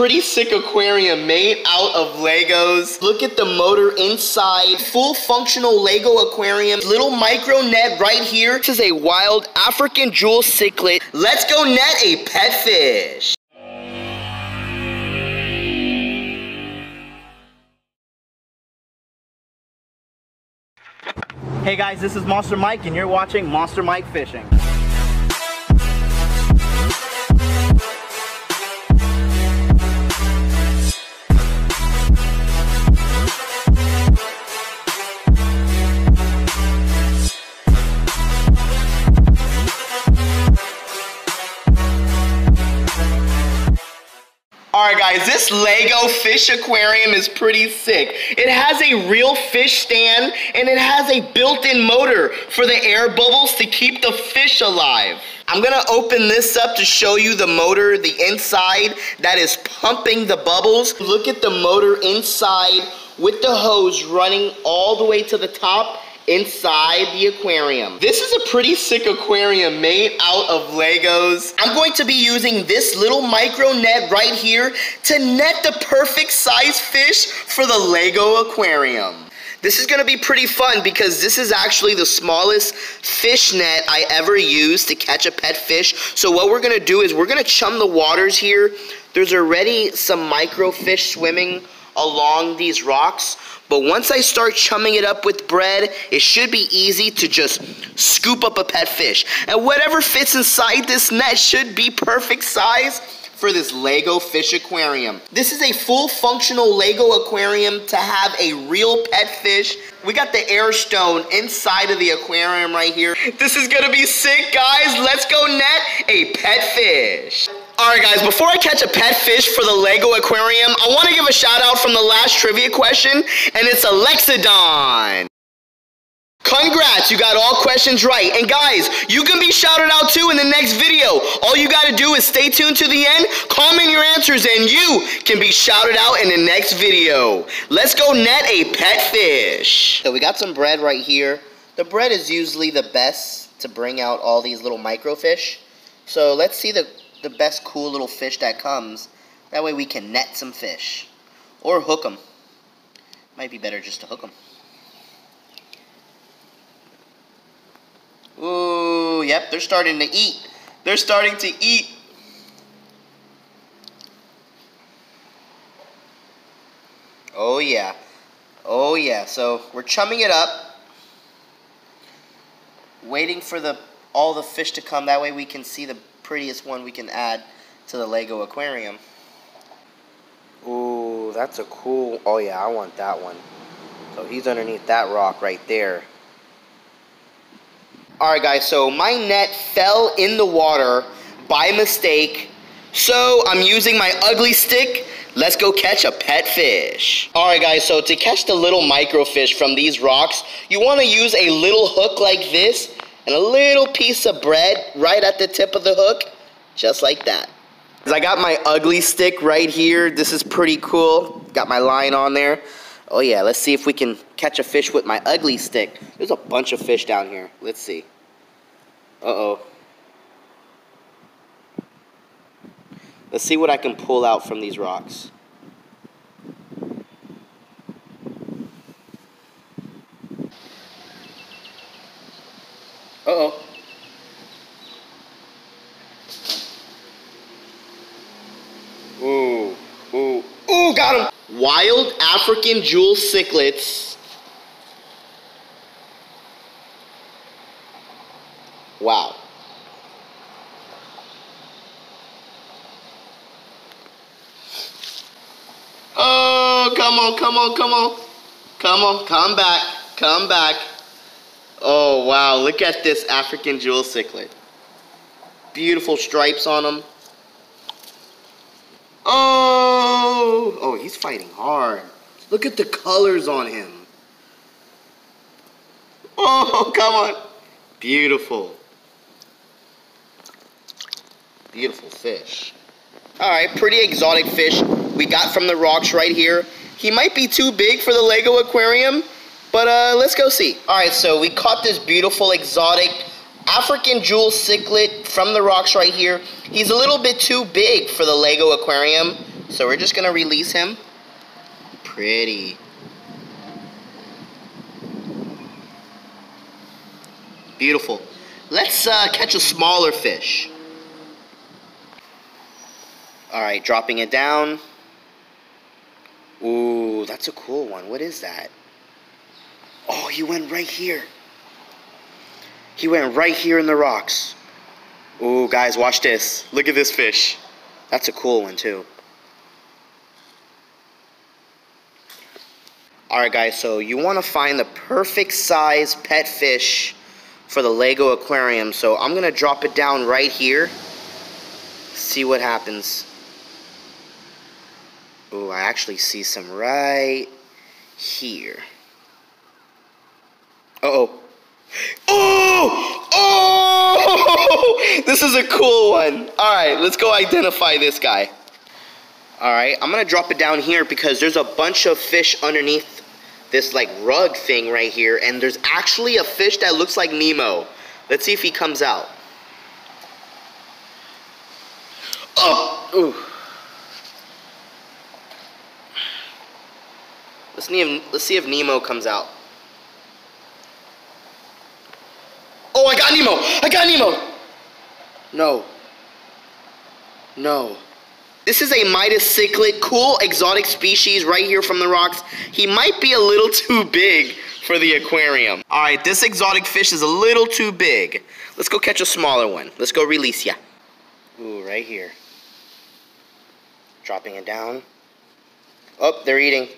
pretty sick aquarium made out of Legos. Look at the motor inside. Full functional Lego aquarium. Little micro net right here. This is a wild African jewel cichlid. Let's go net a pet fish. Hey guys, this is Monster Mike and you're watching Monster Mike Fishing. Alright guys, this Lego fish aquarium is pretty sick. It has a real fish stand and it has a built-in motor for the air bubbles to keep the fish alive. I'm gonna open this up to show you the motor, the inside that is pumping the bubbles. Look at the motor inside with the hose running all the way to the top inside the aquarium. This is a pretty sick aquarium made out of Legos. I'm going to be using this little micro net right here to net the perfect size fish for the Lego aquarium. This is gonna be pretty fun because this is actually the smallest fish net I ever used to catch a pet fish. So what we're gonna do is we're gonna chum the waters here. There's already some micro fish swimming along these rocks, but once I start chumming it up with bread, it should be easy to just scoop up a pet fish. And whatever fits inside this net should be perfect size for this Lego fish aquarium. This is a full functional Lego aquarium to have a real pet fish. We got the air stone inside of the aquarium right here. This is gonna be sick, guys. Let's go net a pet fish. Alright guys, before I catch a pet fish for the Lego aquarium, I want to give a shout out from the last trivia question, and it's Alexadon. Congrats, you got all questions right. And guys, you can be shouted out too in the next video. All you got to do is stay tuned to the end, comment your answers, and you can be shouted out in the next video. Let's go net a pet fish. So we got some bread right here. The bread is usually the best to bring out all these little micro fish. So let's see the best cool little fish that comes. That way we can net some fish. Or hook them. Might be better just to hook them. Ooh, yep, they're starting to eat. They're starting to eat. Oh yeah. Oh yeah, so we're chumming it up. Waiting for all the fish to come. That way we can see the prettiest one we can add to the Lego aquarium. Ooh, that's a cool, oh yeah, I want that one. So he's underneath that rock right there. Alright guys, so my net fell in the water by mistake. So I'm using my ugly stick. Let's go catch a pet fish. Alright guys, so to catch the little micro fish from these rocks, you want to use a little hook like this. And a little piece of bread right at the tip of the hook, just like that. I got my ugly stick right here. This is pretty cool. Got my line on there. Oh yeah, let's see if we can catch a fish with my ugly stick. There's a bunch of fish down here. Let's see. Uh-oh. Let's see what I can pull out from these rocks. Uh-oh. Ooh, ooh, ooh, got him! Wild African jewel cichlids. Wow. Oh, come on, come on, come on. Come on, come back, come back. Oh wow, look at this African jewel cichlid. Beautiful stripes on him. Oh, oh, he's fighting hard. Look at the colors on him. Oh, come on. Beautiful. Beautiful fish. All right, pretty exotic fish we got from the rocks right here. He might be too big for the Lego aquarium. But let's go see. Alright, so we caught this beautiful exotic African jewel cichlid from the rocks right here. He's a little bit too big for the Lego aquarium, So we're just going to release him. Pretty. Beautiful. Let's catch a smaller fish. Alright, dropping it down. Ooh, that's a cool one. What is that? Oh, he went right here. He went right here in the rocks. Ooh, guys, watch this. Look at this fish. That's a cool one, too. Alright, guys, so you want to find the perfect size pet fish for the Lego aquarium. So I'm going to drop it down right here. See what happens. Ooh, I actually see some right here. Uh-oh. Oh! Oh! This is a cool one. All right, let's go identify this guy. All right, I'm going to drop it down here because there's a bunch of fish underneath this like rug thing right here. And there's actually a fish that looks like Nemo. Let's see if he comes out. Oh! Ooh. Let's see if Nemo comes out. Oh, I got Nemo! I got Nemo! No. No. This is a Monster cichlid, cool exotic species right here from the rocks. He might be a little too big for the aquarium. Alright, this exotic fish is a little too big. Let's go catch a smaller one. Let's go release ya. Ooh, right here. Dropping it down. Oh, they're eating.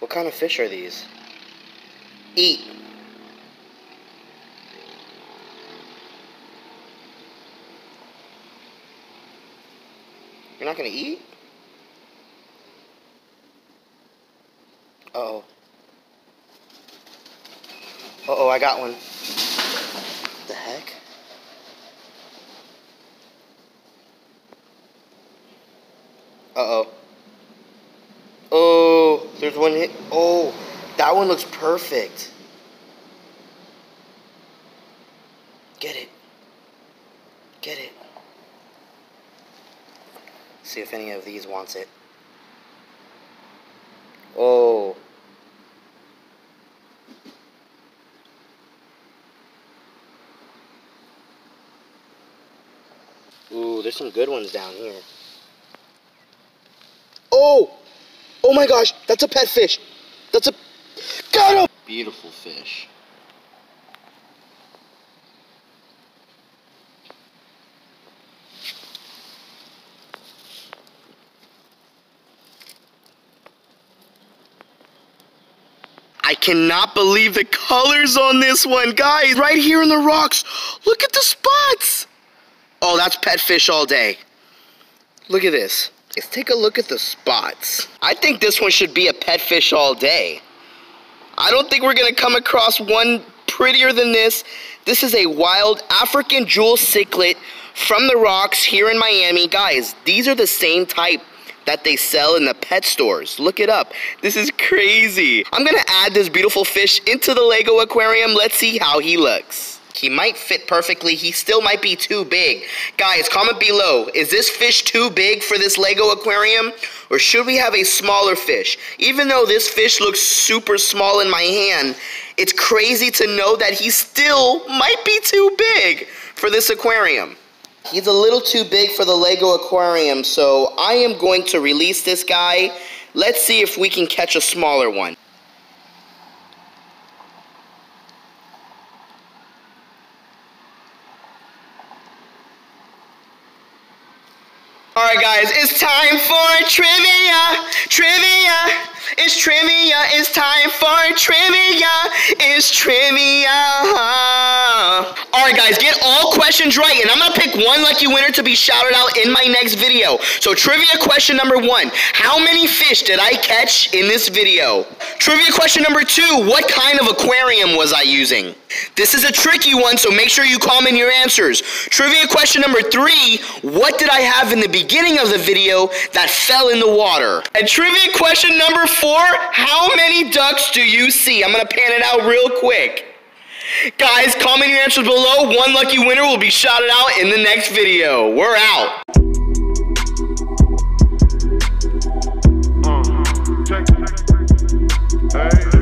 What kind of fish are these? Eat. You're not gonna eat? Uh-oh. Uh-oh, I got one. What the heck? Uh-oh. Oh, there's one hit. Oh, that one looks perfect. Get it. Get it. See if any of these wants it. Oh. Ooh, there's some good ones down here. Oh! Oh my gosh, that's a pet fish. That's a... Got him! Beautiful fish. I cannot believe the colors on this one, guys. Right here in the rocks. Look at the spots. Oh, that's pet fish all day. Look at this. Let's take a look at the spots. I think this one should be a pet fish all day. I don't think we're gonna come across one prettier than this. This is a wild African jewel cichlid from the rocks here in Miami. Guys, these are the same type that they sell in the pet stores. Look it up. This is crazy. I'm gonna add this beautiful fish into the Lego aquarium. Let's see how he looks. He might fit perfectly. He still might be too big. Guys, comment below. Is this fish too big for this Lego aquarium? Or should we have a smaller fish? Even though this fish looks super small in my hand, it's crazy to know that he still might be too big for this aquarium. He's a little too big for the Lego aquarium, so I am going to release this guy. Let's see if we can catch a smaller one. Alright guys, it's time for trivia, trivia, it's trivia, it's time for trivia, it's trivia. Alright guys, get all questions right and I'm going to pick one lucky winner to be shouted out in my next video. So trivia question number 1, how many fish did I catch in this video? Trivia question number 2, what kind of aquarium was I using? This is a tricky one, so make sure you comment your answers. Trivia question number 3, what did I have in the beginning of the video that fell in the water? And trivia question number 4, how many ducks do you see? I'm gonna pan it out real quick. Guys, comment your answers below. One lucky winner will be shouted out in the next video. We're out. check. Hey.